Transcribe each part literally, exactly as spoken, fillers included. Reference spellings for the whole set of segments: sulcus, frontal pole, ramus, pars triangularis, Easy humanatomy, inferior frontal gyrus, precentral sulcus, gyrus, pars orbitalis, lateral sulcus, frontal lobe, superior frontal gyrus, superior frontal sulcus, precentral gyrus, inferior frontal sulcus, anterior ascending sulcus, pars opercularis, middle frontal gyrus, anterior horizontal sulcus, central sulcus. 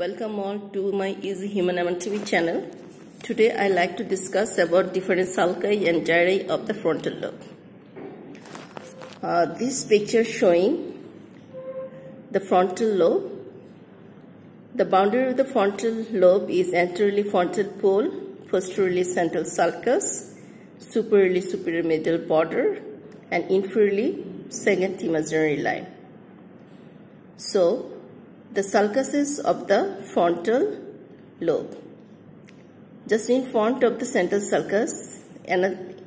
Welcome all to my Easy Human Anatomy channel. Today I like to discuss about different sulci and gyri of the frontal lobe. Uh, this picture showing the frontal lobe. The boundary of the frontal lobe is anteriorly frontal pole, posteriorly central sulcus, superiorly superior middle border, and inferiorly second imaginary line. So the sulcuses of the frontal lobe. Just in front of the central sulcus, an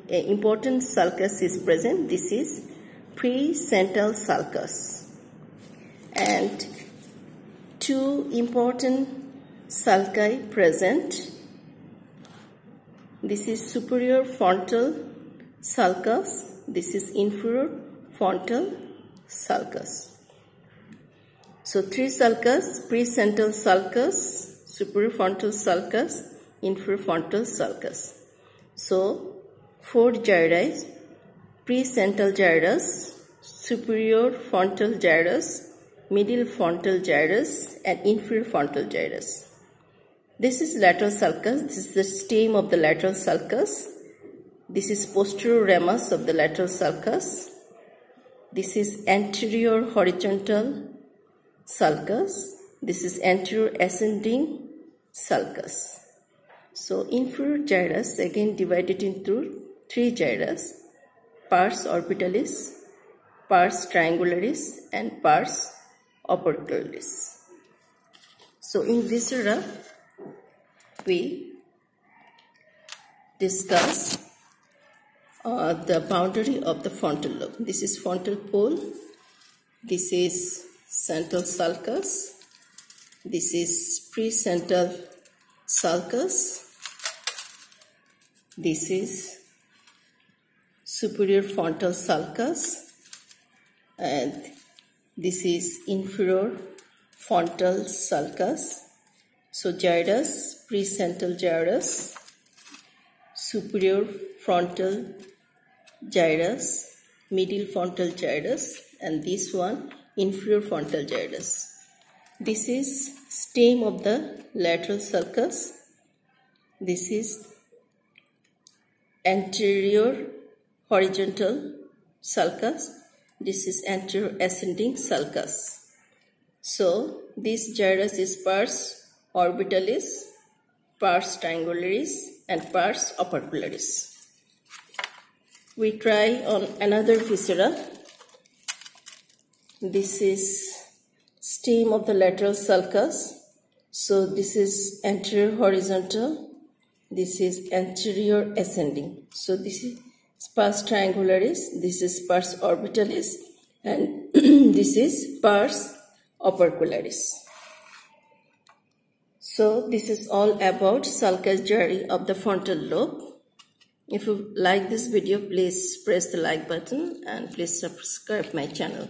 important sulcus is present. This is precentral sulcus. And two important sulci present. This is superior frontal sulcus. This is inferior frontal sulcus. So three sulcus: precentral sulcus, superior frontal sulcus, inferior frontal sulcus. So four gyri: precentral gyrus, superior frontal gyrus, middle frontal gyrus, and inferior frontal gyrus. This is lateral sulcus. This is the stem of the lateral sulcus. This is posterior ramus of the lateral sulcus. This is anterior horizontal sulcus. This is anterior ascending sulcus. So inferior gyrus again divided into three gyrus: pars orbitalis, pars triangularis, and pars opercularis. So in viscera we discuss uh, the boundary of the frontal lobe. This is frontal pole. This is central sulcus. This is precentral sulcus. This is superior frontal sulcus, and this is inferior frontal sulcus. So gyrus: precentral gyrus, superior frontal gyrus, middle frontal gyrus, and this one, inferior frontal gyrus. This is stem of the lateral sulcus. This is anterior horizontal sulcus. This is anterior ascending sulcus. So this gyrus is pars orbitalis, pars triangularis, and pars opercularis. We try on another viscera. This is stem of the lateral sulcus. So this is anterior horizontal. This is anterior ascending. So this is pars triangularis. This is pars orbitalis. And this is pars opercularis. So this is all about sulcus gyri of the frontal lobe. If you like this video, please press the like button and please subscribe my channel.